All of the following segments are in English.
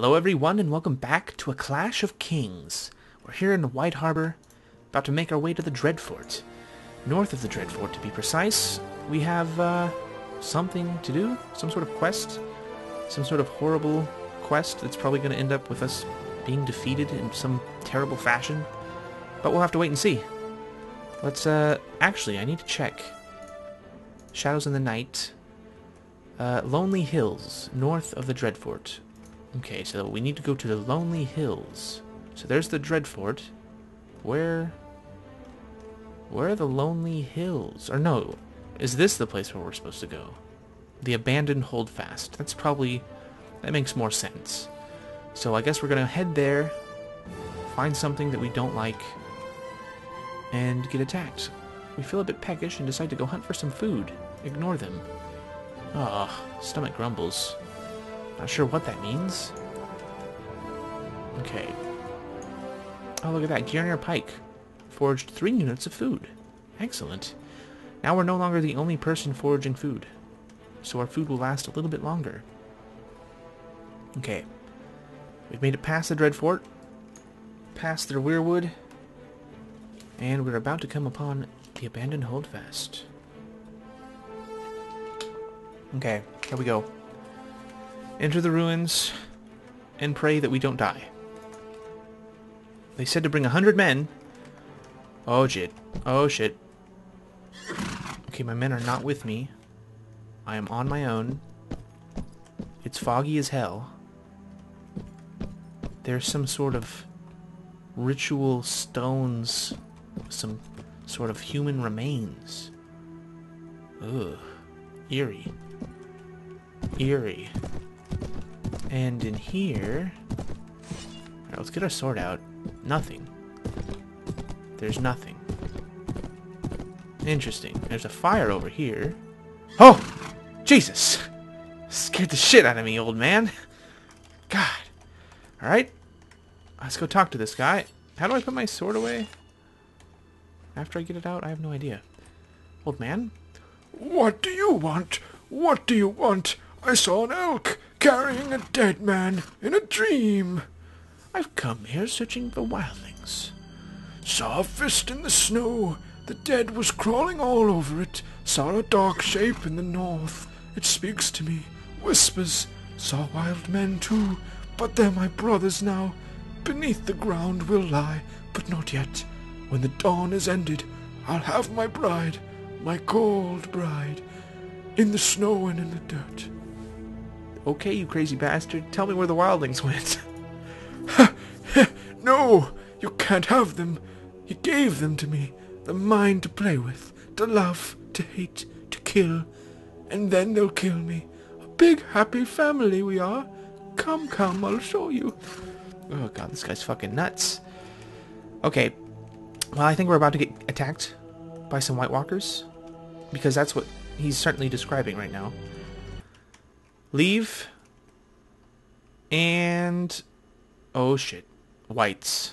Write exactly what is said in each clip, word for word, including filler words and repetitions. Hello everyone and welcome back to A Clash of Kings. We're here in White Harbor, about to make our way to the Dreadfort. North of the Dreadfort to be precise, we have uh, something to do, some sort of quest, some sort of horrible quest that's probably going to end up with us being defeated in some terrible fashion, but we'll have to wait and see. Let's, uh, actually I need to check. Shadows in the Night, uh, Lonely Hills, north of the Dreadfort. Okay, so we need to go to the Lonely Hills. So there's the Dreadfort. Where... Where are the Lonely Hills? Or no, is this the place where we're supposed to go? The Abandoned Holdfast. That's probably... That makes more sense. So I guess we're gonna head there, find something that we don't like, and get attacked. We feel a bit peckish and decide to go hunt for some food. Ignore them. Ugh, stomach grumbles. Not sure what that means. Okay. Oh, look at that. Garnier Pike foraged three units of food. Excellent. Now we're no longer the only person foraging food, so our food will last a little bit longer. Okay. We've made it past the Dreadfort, past their Weirwood, and we're about to come upon the Abandoned Holdfast. Okay, here we go. Enter the ruins, and pray that we don't die. They said to bring a hundred men. Oh shit. Oh shit. Okay, my men are not with me. I am on my own. It's foggy as hell. There's some sort of ritual stones, some sort of human remains. Ugh. Eerie. Eerie. And in here... Alright, let's get our sword out. Nothing. There's nothing. Interesting. There's a fire over here. Oh! Jesus! Scared the shit out of me, old man. God. Alright. Let's go talk to this guy. How do I put my sword away? After I get it out? I have no idea. Old man? What do you want? What do you want? I saw an elk! Carrying a dead man in a dream. I've come here searching for wildlings. Saw a fist in the snow. The dead was crawling all over it. Saw a dark shape in the north. It speaks to me. Whispers. Saw wild men too. But they're my brothers now. Beneath the ground will lie, but not yet. When the dawn is ended, I'll have my bride. My cold bride. In the snow and in the dirt. Okay, you crazy bastard, tell me where the wildlings went. No, you can't have them. He gave them to me, the mind to play with, to love, to hate, to kill, and then they'll kill me. A big happy family we are. Come, come, I'll show you. Oh god, this guy's fucking nuts. Okay, well I think we're about to get attacked by some White Walkers, because that's what he's certainly describing right now. Leave, and, oh shit, whites,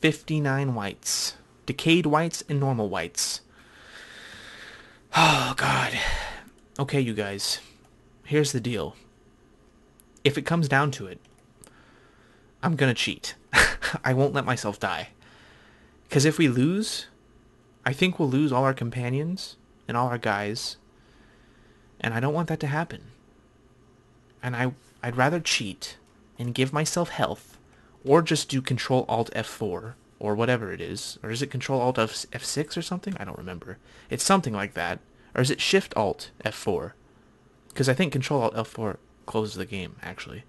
fifty-nine whites, decayed whites and normal whites. Oh god. Okay you guys, here's the deal. If it comes down to it, I'm gonna cheat. I won't let myself die. Because if we lose, I think we'll lose all our companions and all our guys. And I don't want that to happen. And I, I'd rather cheat and give myself health, or just do Control Alt F four, or whatever it is. Or is it Control Alt F six or something? I don't remember. It's something like that. Or is it Shift Alt F four? Because I think Control Alt F four closes the game, actually.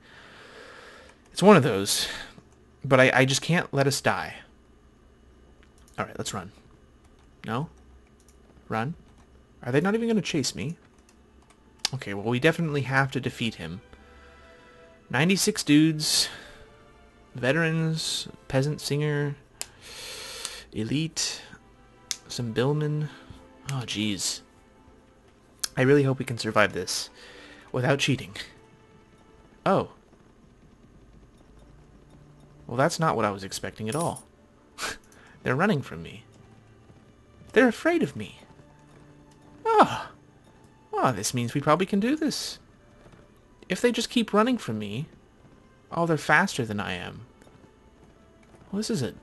It's one of those. But I, I just can't let us die. Alright, let's run. No? Run? Are they not even going to chase me? Okay, well, we definitely have to defeat him. ninety-six dudes, veterans, peasant singer, elite, some billmen. Oh, jeez. I really hope we can survive this without cheating. Oh. Well, that's not what I was expecting at all. They're running from me. They're afraid of me. Ah. Oh. Well, this means we probably can do this. If they just keep running from me, Oh, they're faster than I am. Well, this is a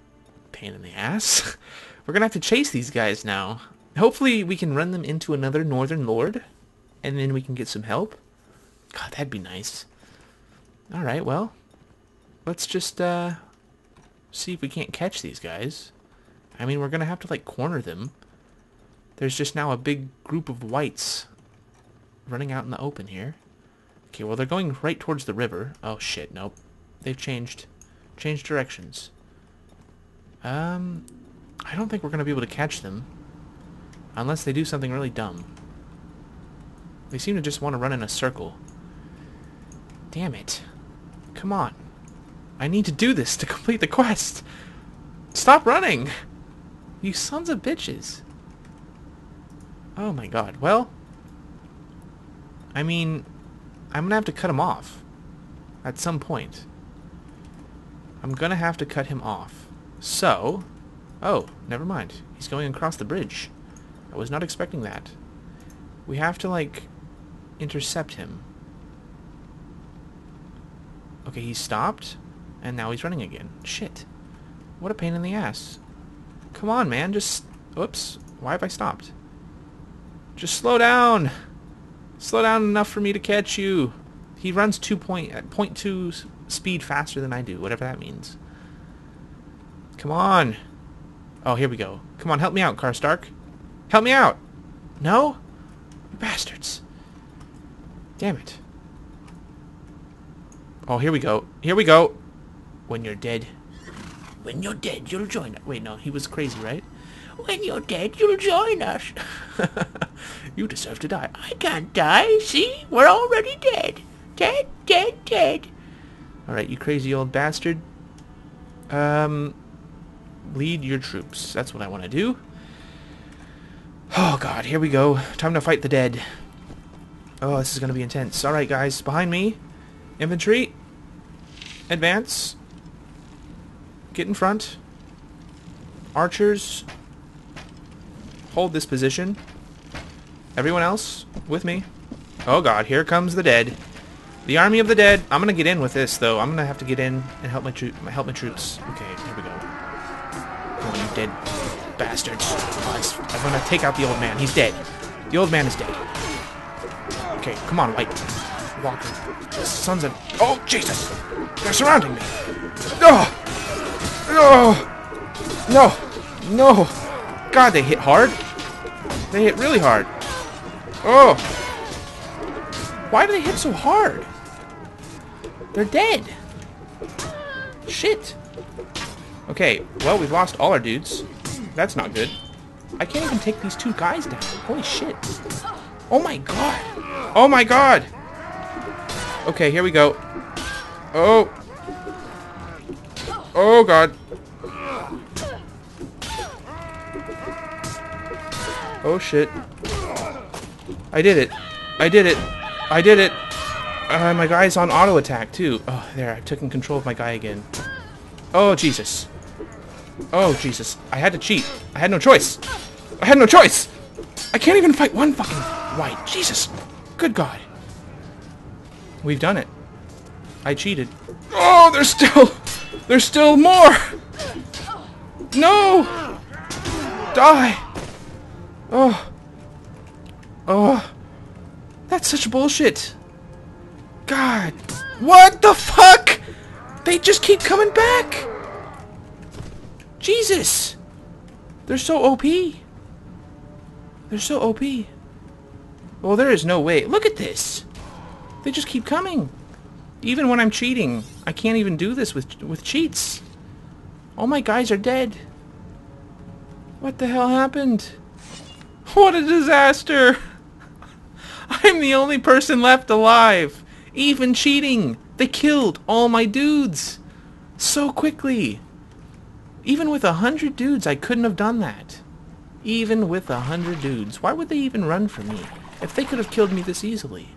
pain in the ass. We're gonna have to chase these guys now. Hopefully we can run them into another northern lord, and then we can get some help. God, that'd be nice. Alright, well, let's just uh, see if we can't catch these guys. I mean, we're gonna have to, like, corner them. There's just now a big group of whites running out in the open here. Okay, well, they're going right towards the river. Oh, shit, nope. They've changed. Changed directions. Um, I don't think we're gonna be able to catch them. Unless they do something really dumb. They seem to just want to run in a circle. Damn it. Come on. I need to do this to complete the quest. Stop running! You sons of bitches. Oh my god. Well, I mean, I'm gonna have to cut him off. At some point. I'm gonna have to cut him off. So, oh, never mind. He's going across the bridge. I was not expecting that. We have to, like, intercept him. Okay, he stopped, and now he's running again. Shit. What a pain in the ass. Come on, man, just... Oops, why have I stopped? Just slow down! Slow down enough for me to catch you! He runs two point two speed faster than I do, whatever that means. Come on! Oh, here we go. Come on, help me out, Karstark. Help me out! No? You bastards. Damn it. Oh, here we go. Here we go! When you're dead. When you're dead, you'll join us. Wait, no, he was crazy, right? When you're dead, you'll join us. You deserve to die. I can't die, see? We're already dead. Dead, dead, dead. Alright, you crazy old bastard. Um, lead your troops. That's what I want to do. Oh god, here we go. Time to fight the dead. Oh, this is going to be intense. Alright guys, behind me. Infantry. Advance. Get in front. Archers. Hold this position. Everyone else, with me. Oh god, here comes the dead. The army of the dead. I'm going to get in with this, though. I'm going to have to get in and help my, tro help my troops. Okay, here we go. Come on, you dead bastards. Oh, I'm going to take out the old man. He's dead. The old man is dead. Okay, come on, White. Walker. Sons of... Oh, Jesus! They're surrounding me! No! No! No! No! God, they hit hard. They hit really hard. Oh! Why do they hit so hard? They're dead! Shit! Okay, well, we've lost all our dudes. That's not good. I can't even take these two guys down. Holy shit. Oh my god. Oh my god. Okay, here we go. Oh. Oh god. Oh shit. I did it. I did it. I did it. Uh, my guy's on auto attack too. Oh, there. I took control of my guy again. Oh, Jesus. Oh, Jesus. I had to cheat. I had no choice. I had no choice. I can't even fight one fucking white. Jesus. Good God. We've done it. I cheated. Oh, there's still... There's still more! No! Die! Oh. Oh. That's such bullshit. God. What the fuck? They just keep coming back! Jesus! They're so O P. They're so O P. Well, there is no way. Look at this! They just keep coming. Even when I'm cheating. I can't even do this with with cheats. All my guys are dead. What the hell happened? What a disaster! I'm the only person left alive. Even cheating. They killed all my dudes. So quickly. Even with a hundred dudes, I couldn't have done that. Even with a hundred dudes. Why would they even run for me? If they could have killed me this easily.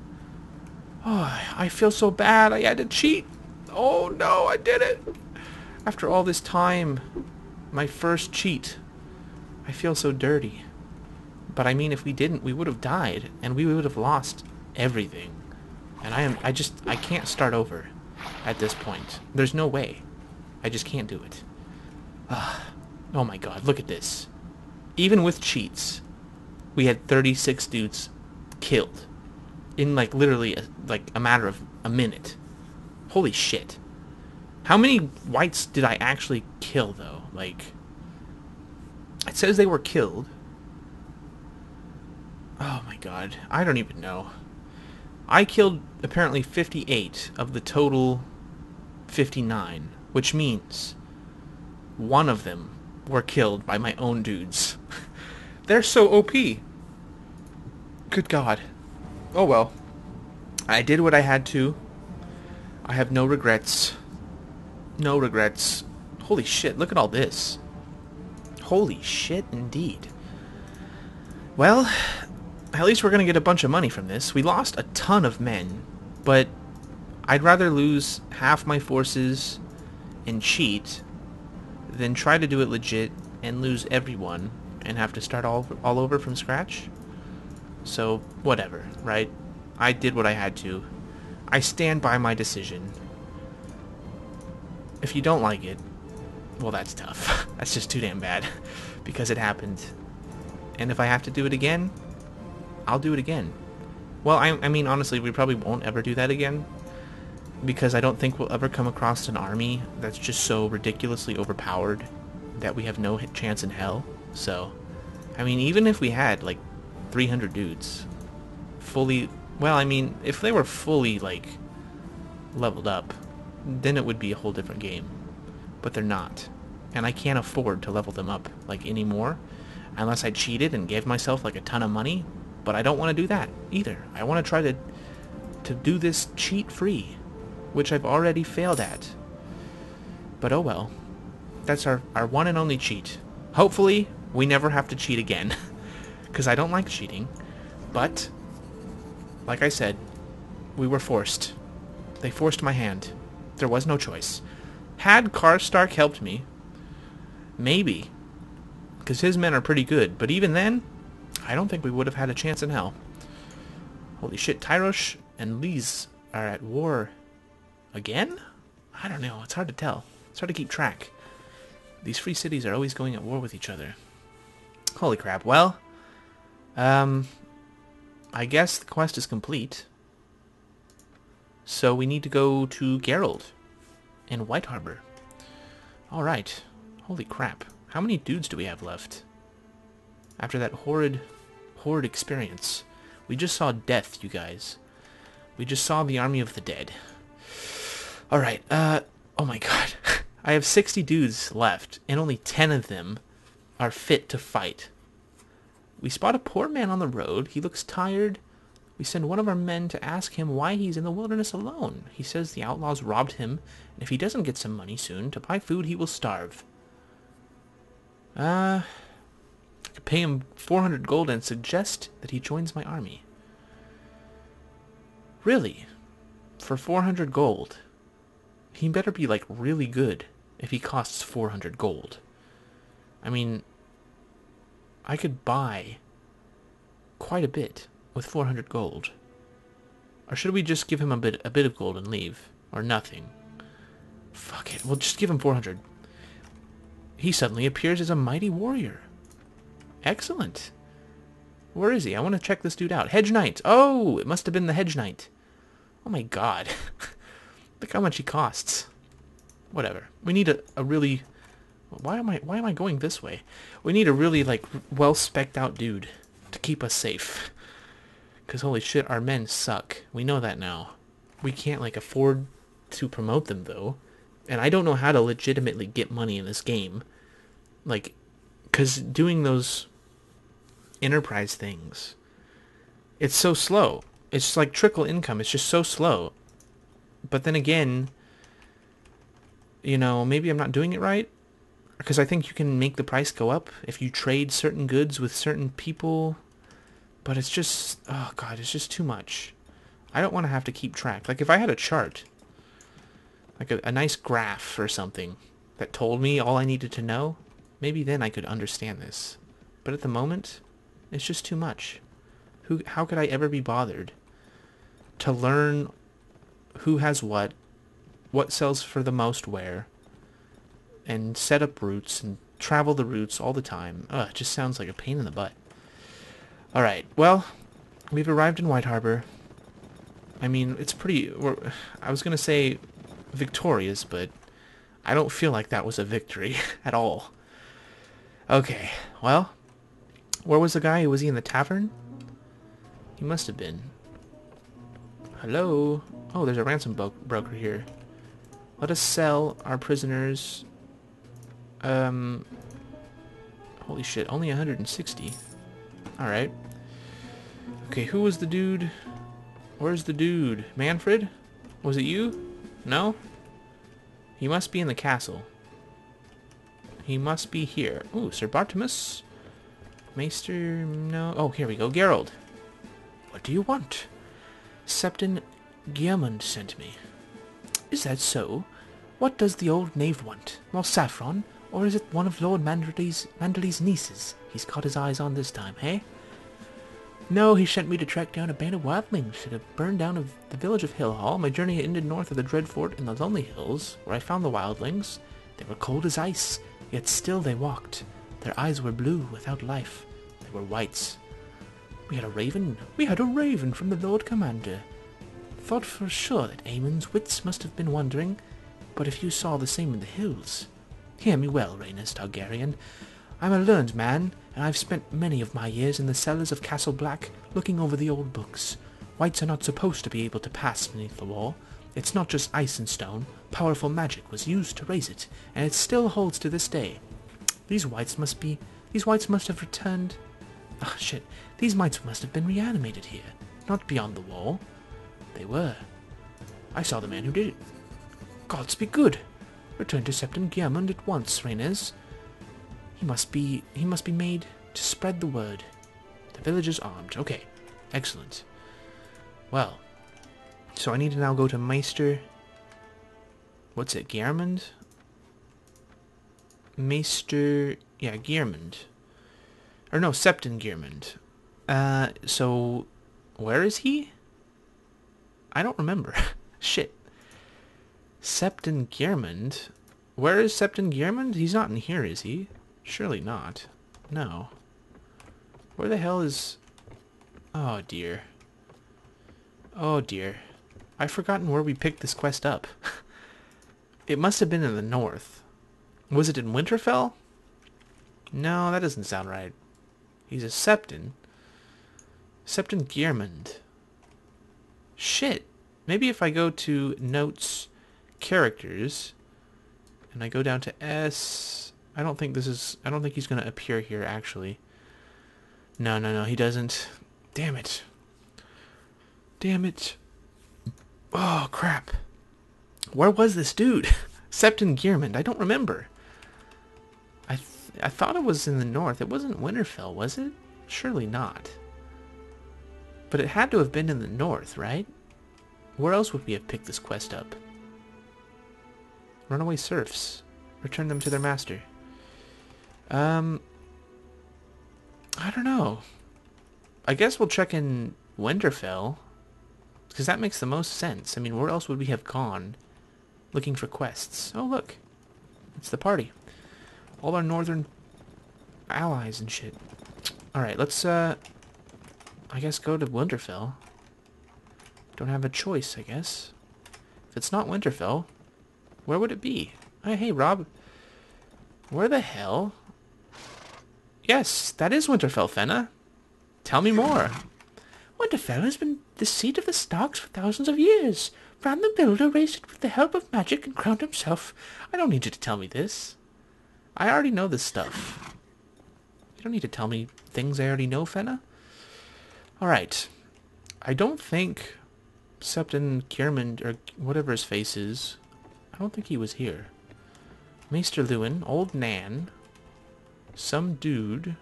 Oh, I feel so bad. I had to cheat. Oh, no, I did it. After all this time, my first cheat. I feel so dirty. But I mean, if we didn't, we would have died. And we would have lost everything. And I am, I just, I can't start over. at this point. There's no way. I just can't do it. Uh, oh my god, look at this. Even with cheats, we had thirty-six dudes killed in like literally a, like a matter of a minute. Holy shit. How many whites did I actually kill though? Like, it says they were killed. Oh my god, I don't even know. I killed apparently fifty-eight of the total fifty-nine, which means one of them were killed by my own dudes. They're so O P. Good god. Oh well. I did what I had to. I have no regrets. No regrets. Holy shit, look at all this. Holy shit indeed. Well, at least we're going to get a bunch of money from this. We lost a ton of men, but I'd rather lose half my forces and cheat than try to do it legit and lose everyone and have to start all, all over from scratch. So, whatever, right? I did what I had to. I stand by my decision. If you don't like it, well, that's tough. That's just too damn bad because it happened. And if I have to do it again, I'll do it again. Well, I, I mean, honestly, we probably won't ever do that again, because I don't think we'll ever come across an army that's just so ridiculously overpowered that we have no chance in hell. So, I mean, even if we had, like, three hundred dudes fully... Well, I mean, if they were fully, like, leveled up, then it would be a whole different game. But they're not. And I can't afford to level them up, like, anymore, unless I cheated and gave myself, like, a ton of money. But I don't want to do that either. I want to try to to do this cheat-free, which I've already failed at. But oh well. That's our, our one and only cheat. Hopefully, we never have to cheat again, because I don't like cheating. But, like I said, we were forced. They forced my hand. There was no choice. Had Karstark helped me, maybe, because his men are pretty good. But even then, I don't think we would have had a chance in hell. Holy shit, Tyrosh and Lys are at war again? I don't know. It's hard to tell. It's hard to keep track. These free cities are always going at war with each other. Holy crap. Well, um, I guess the quest is complete. So we need to go to Gerold in White Harbor. Alright. Holy crap. How many dudes do we have left? After that horrid, horrid experience. We just saw death, you guys. We just saw the army of the dead. Alright, uh, oh my god. I have sixty dudes left, and only ten of them are fit to fight. We spot a poor man on the road. He looks tired. We send one of our men to ask him why he's in the wilderness alone. He says the outlaws robbed him, and if he doesn't get some money soon to buy food, he will starve. Uh... Pay him four hundred gold and suggest that he joins my army. Really? For four hundred gold? He better be, like, really good if he costs four hundred gold. I mean, I could buy quite a bit with four hundred gold. Or should we just give him a bit, a bit of gold and leave? Or nothing? Fuck it, we'll just give him four hundred. He suddenly appears as a mighty warrior. Excellent. Where is he? I want to check this dude out. Hedge Knight. Oh, it must have been the Hedge Knight. Oh my god. Look how much he costs. Whatever. We need a, a really... Why am I Why am I going this way? We need a really, like, well-spec'd out dude to keep us safe. Because holy shit, our men suck. We know that now. We can't, like, afford to promote them, though. And I don't know how to legitimately get money in this game. Like... Because doing those enterprise things, it's so slow. It's like trickle income. It's just so slow. But then again, you know, maybe I'm not doing it right. Because I think you can make the price go up if you trade certain goods with certain people. But it's just, oh god, it's just too much. I don't want to have to keep track. Like if I had a chart, like a, a nice graph or something that told me all I needed to know, maybe then I could understand this. But at the moment, it's just too much. Who? How could I ever be bothered to learn who has what, what sells for the most where, and set up routes and travel the routes all the time. Ugh, it just sounds like a pain in the butt. Alright, well, we've arrived in White Harbor. I mean, it's pretty... We're, I was going to say victorious, but I don't feel like that was a victory at all. Okay, well, where was the guy? Was he in the tavern? He must have been. Hello? Oh, there's a ransom bro broker here. Let us sell our prisoners... Um... Holy shit, only one hundred sixty. Alright. Okay, who was the dude? Where's the dude? Manfred? Was it you? No? He must be in the castle. He must be here. Ooh, Sir Bartimus? Maester... no... Oh, here we go. Gerold. What do you want? Septon Giamond sent me. Is that so? What does the old knave want? More saffron? Or is it one of Lord Manderley's, Manderley's nieces? He's caught his eyes on this time, hey? No, he sent me to track down a band of wildlings that have burned down of the village of Hillhall. My journey ended north of the Dreadfort in the Lonely Hills, where I found the wildlings. They were cold as ice, yet still they walked. Their eyes were blue, without life. They were whites. We had a raven. We had a raven from the Lord Commander. Thought for sure that Aemon's wits must have been wandering, but if you saw the same in the hills... Hear me well, Rhaenys Targaryen. I'm a learned man, and I've spent many of my years in the cellars of Castle Black looking over the old books. Whites are not supposed to be able to pass beneath the wall. It's not just ice and stone. Powerful magic was used to raise it, and it still holds to this day. These whites must be... These whites must have returned... Ah, oh, shit. These mites must have been reanimated here, not beyond the wall. They were. I saw the man who did it. Gods be good. Return to Septon Giamond at once, Rhaenys. He must be... He must be made to spread the word. The village is armed. Okay. Excellent. Well. So I need to now go to Maester... What's it? Giamond? Maester... Yeah, Giamond. Or no, Septon Giamond. Uh, so... Where is he? I don't remember. Shit. Septon Giamond? Where is Septon Giamond? He's not in here, is he? Surely not. No. Where the hell is... Oh, dear. Oh, dear. I've forgotten where we picked this quest up. It must have been in the north. Was it in Winterfell? No, that doesn't sound right. He's a Septon. Septon Giamond. Shit. Maybe if I go to notes, characters, and I go down to S. I don't think this is... I don't think he's going to appear here, actually. No, no, no, he doesn't. Damn it. Damn it. Oh, crap. Where was this dude? Septon Giamond. I don't remember. I, th I thought it was in the north. It wasn't Winterfell, was it? Surely not. But it had to have been in the north, right? Where else would we have picked this quest up? Runaway serfs. Return them to their master. Um... I don't know. I guess we'll check in Winterfell, because that makes the most sense. I mean, where else would we have gone looking for quests? Oh, look. It's the party. All our northern allies and shit. Alright, let's, uh... I guess go to Winterfell. Don't have a choice, I guess. If it's not Winterfell, where would it be? Oh, hey, Rob. Where the hell? Yes, that is Winterfell, Fenna. Tell me more. Winterfell has been the seat of the Starks for thousands of years. Bran the Builder raised it with the help of magic and crowned himself. I don't need you to tell me this. I already know this stuff. You don't need to tell me things I already know, Fenna. Alright. I don't think Septon Giamond, or whatever his face is, I don't think he was here. Maester Lewin, Old Nan, some dude,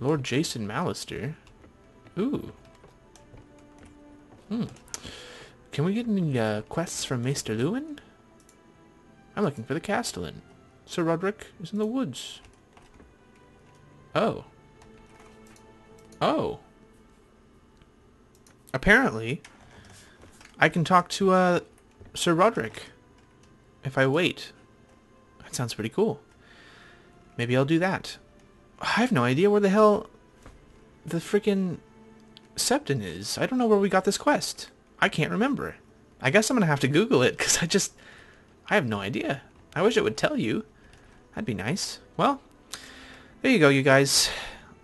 Lord Jason Malister. Ooh. Hmm. Can we get any uh, quests from Maester Lewin? I'm looking for the Castellan. Sir Roderick is in the woods. Oh. Oh. Apparently, I can talk to uh, Sir Roderick if I wait. That sounds pretty cool. Maybe I'll do that. I have no idea where the hell the freaking Septon is. I don't know where we got this quest. I can't remember. I guess I'm going to have to Google it, because I just... I have no idea. I wish it would tell you. That'd be nice. Well, there you go, you guys.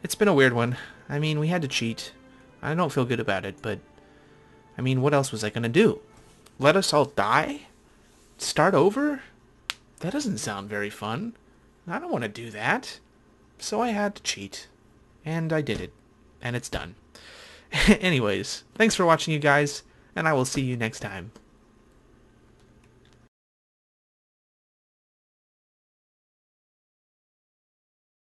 It's been a weird one. I mean, we had to cheat. I don't feel good about it, but... I mean, what else was I going to do? Let us all die? Start over? That doesn't sound very fun. I don't want to do that. So I had to cheat. And I did it. And it's done. Anyways, thanks for watching, you guys, and I will see you next time.